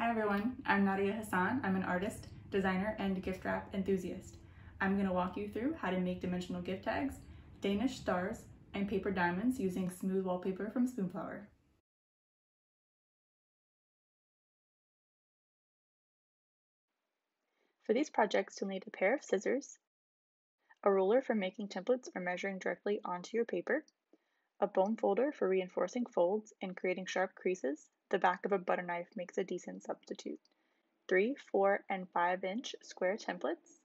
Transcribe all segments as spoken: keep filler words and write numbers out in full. Hi everyone, I'm Nadia Hassan. I'm an artist, designer, and gift wrap enthusiast. I'm going to walk you through how to make dimensional gift tags, Danish stars, and paper diamonds using smooth wallpaper from Spoonflower. For these projects, you'll need a pair of scissors, a ruler for making templates or measuring directly onto your paper, a bone folder for reinforcing folds and creating sharp creases. The back of a butter knife makes a decent substitute. Three, four, and five inch square templates.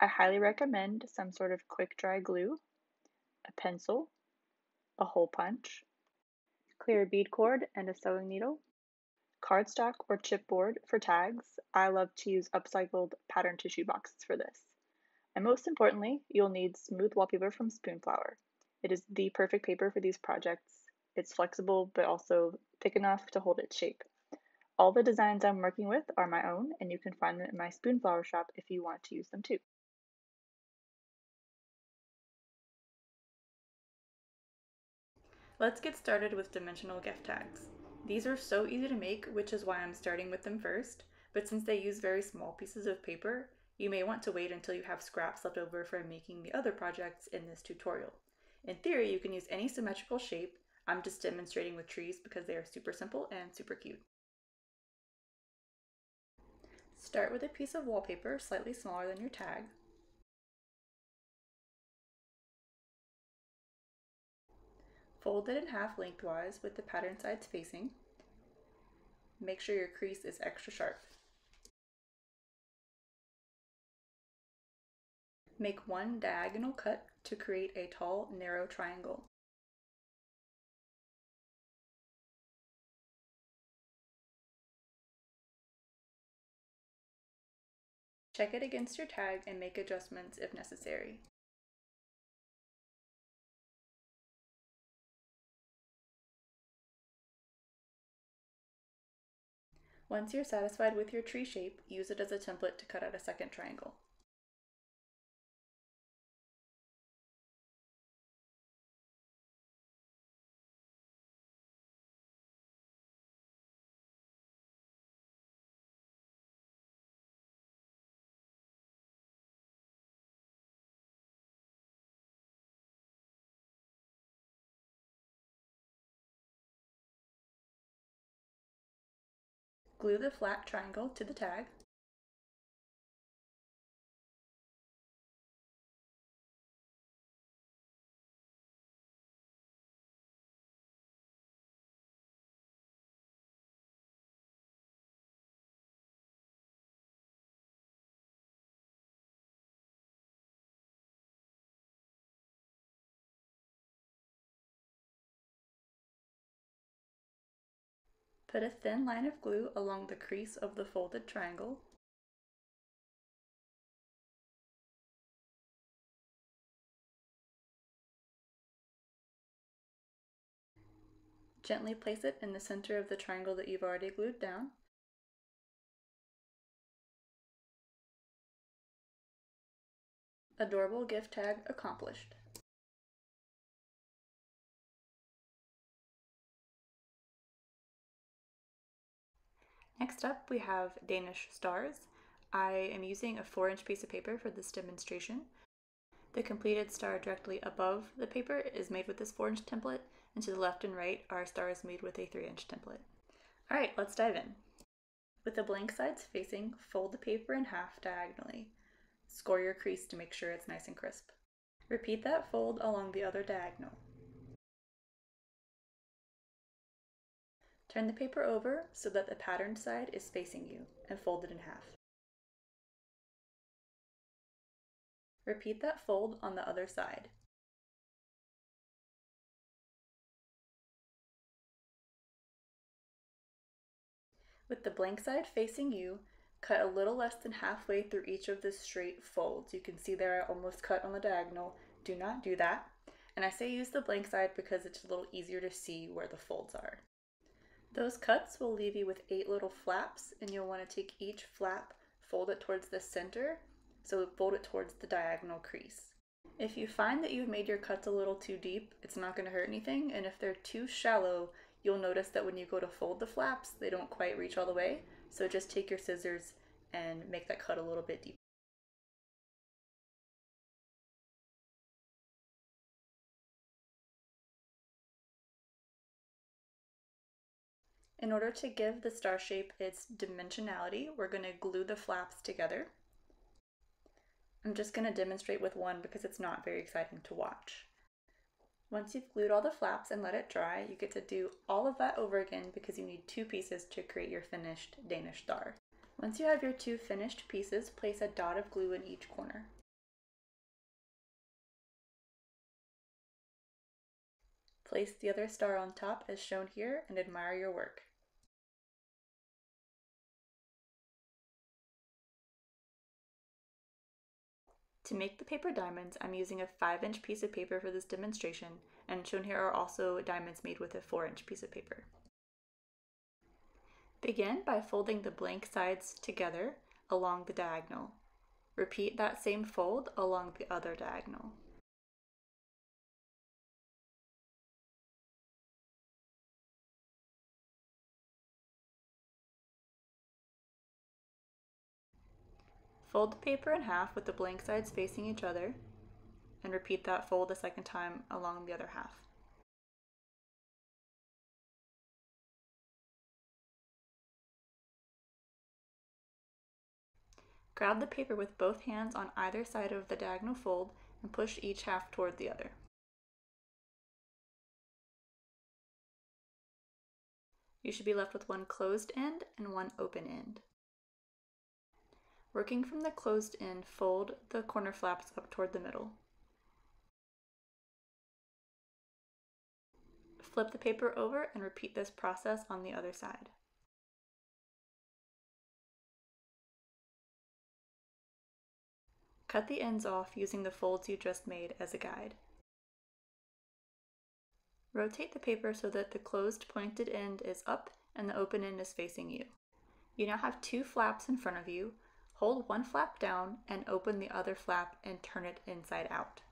I highly recommend some sort of quick dry glue, a pencil, a hole punch, clear bead cord and a sewing needle, cardstock or chipboard for tags. I love to use upcycled pattern tissue boxes for this. And most importantly, you'll need smooth wallpaper from Spoonflower. It is the perfect paper for these projects. It's flexible, but also thick enough to hold its shape. All the designs I'm working with are my own, and you can find them in my Spoonflower shop if you want to use them too. Let's get started with dimensional gift tags. These are so easy to make, which is why I'm starting with them first, but since they use very small pieces of paper, you may want to wait until you have scraps left over from making the other projects in this tutorial. In theory, you can use any symmetrical shape. I'm just demonstrating with trees because they are super simple and super cute. Start with a piece of wallpaper slightly smaller than your tag. Fold it in half lengthwise with the pattern sides facing. Make sure your crease is extra sharp. Make one diagonal cut to create a tall, narrow triangle. Check it against your tag and make adjustments if necessary. Once you're satisfied with your tree shape, use it as a template to cut out a second triangle. Glue the flat triangle to the tag. Put a thin line of glue along the crease of the folded triangle. Gently place it in the center of the triangle that you've already glued down. Adorable gift tag accomplished. Next up, we have Danish stars. I am using a four inch piece of paper for this demonstration. The completed star directly above the paper is made with this four inch template, and to the left and right are stars made with a three inch template. All right, let's dive in. With the blank sides facing, fold the paper in half diagonally. Score your crease to make sure it's nice and crisp. Repeat that fold along the other diagonal. Turn the paper over so that the patterned side is facing you and fold it in half. Repeat that fold on the other side. With the blank side facing you, cut a little less than halfway through each of the straight folds. You can see there I almost cut on the diagonal. Do not do that. And I say use the blank side because it's a little easier to see where the folds are. Those cuts will leave you with eight little flaps, and you'll want to take each flap, fold it towards the center, so fold it towards the diagonal crease. If you find that you've made your cuts a little too deep, it's not going to hurt anything, and if they're too shallow, you'll notice that when you go to fold the flaps, they don't quite reach all the way, So just take your scissors and make that cut a little bit deeper. In order to give the star shape its dimensionality, we're going to glue the flaps together. I'm just going to demonstrate with one because it's not very exciting to watch. Once you've glued all the flaps and let it dry, you get to do all of that over again because you need two pieces to create your finished Danish star. Once you have your two finished pieces, place a dot of glue in each corner. Place the other star on top as shown here and admire your work. To make the paper diamonds, I'm using a five inch piece of paper for this demonstration, and shown here are also diamonds made with a four inch piece of paper. Begin by folding the blank sides together along the diagonal. Repeat that same fold along the other diagonal. Fold the paper in half with the blank sides facing each other, and repeat that fold a second time along the other half. Grab the paper with both hands on either side of the diagonal fold and push each half toward the other. You should be left with one closed end and one open end. Working from the closed end, fold the corner flaps up toward the middle. Flip the paper over and repeat this process on the other side. Cut the ends off using the folds you just made as a guide. Rotate the paper so that the closed pointed end is up and the open end is facing you. You now have two flaps in front of you. Hold one flap down and open the other flap and turn it inside out.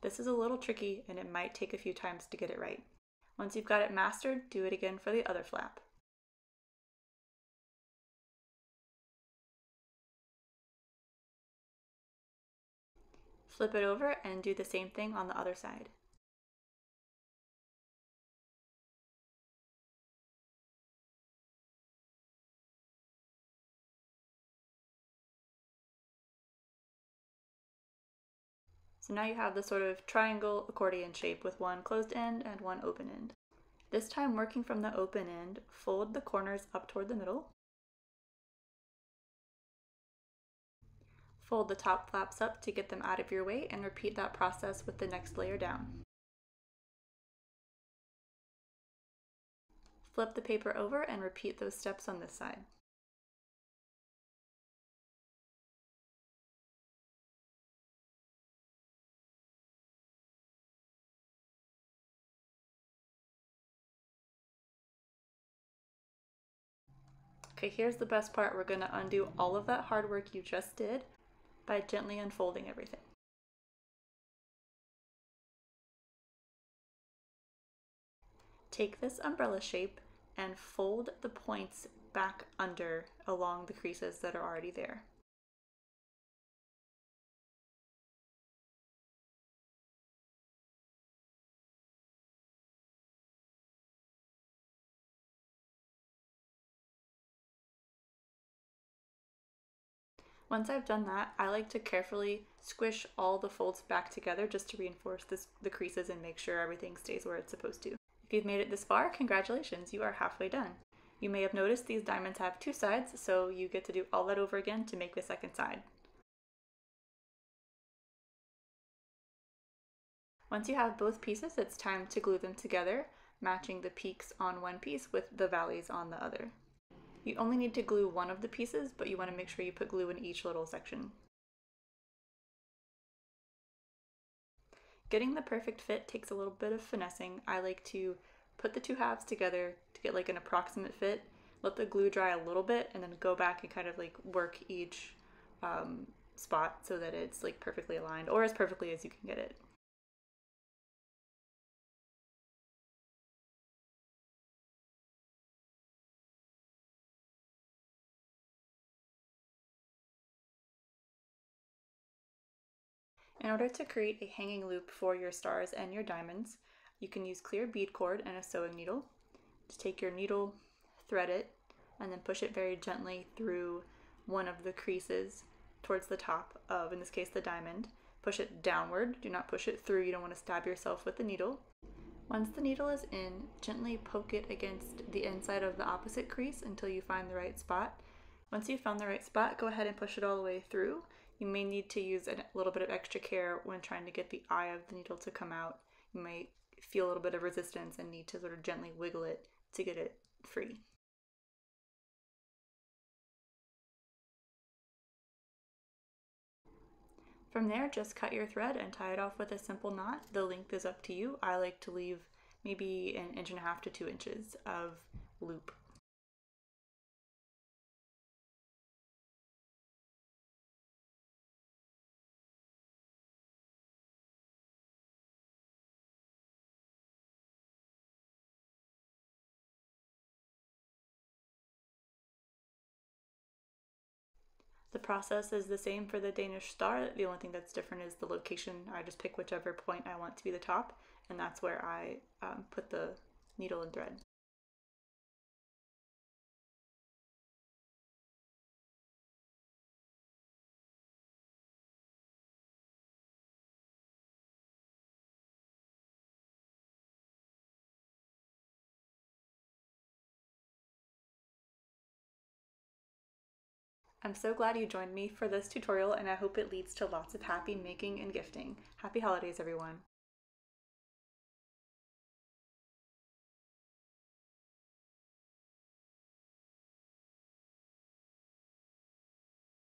This is a little tricky and it might take a few times to get it right. Once you've got it mastered, do it again for the other flap. Flip it over and do the same thing on the other side. So now you have this sort of triangle accordion shape with one closed end and one open end. This time, working from the open end, fold the corners up toward the middle. Fold the top flaps up to get them out of your way and repeat that process with the next layer down. Flip the paper over and repeat those steps on this side. Okay, here's the best part. We're going to undo all of that hard work you just did by gently unfolding everything. Take this umbrella shape and fold the points back under along the creases that are already there. Once I've done that, I like to carefully squish all the folds back together just to reinforce this, the creases and make sure everything stays where it's supposed to. If you've made it this far, congratulations, you are halfway done. You may have noticed these diamonds have two sides, so you get to do all that over again to make the second side. Once you have both pieces, it's time to glue them together, matching the peaks on one piece with the valleys on the other. You only need to glue one of the pieces, but you want to make sure you put glue in each little section. Getting the perfect fit takes a little bit of finessing. I like to put the two halves together to get like an approximate fit, let the glue dry a little bit, and then go back and kind of like work each um, spot so that it's like perfectly aligned, or as perfectly as you can get it. In order to create a hanging loop for your stars and your diamonds, you can use clear bead cord and a sewing needle to take your needle, thread it, and then push it very gently through one of the creases towards the top of, in this case, the diamond. Push it downward. Do not push it through. You don't want to stab yourself with the needle. Once the needle is in, gently poke it against the inside of the opposite crease until you find the right spot. Once you've found the right spot, go ahead and push it all the way through. You may need to use a little bit of extra care when trying to get the eye of the needle to come out. You might feel a little bit of resistance and need to sort of gently wiggle it to get it free. From there, just cut your thread and tie it off with a simple knot. The length is up to you. I like to leave maybe an inch and a half to two inches of loop. The process is the same for the Danish star. The only thing that's different is the location. I just pick whichever point I want to be the top, and that's where I um, put the needle and thread. I'm so glad you joined me for this tutorial, and I hope it leads to lots of happy making and gifting. Happy holidays, everyone!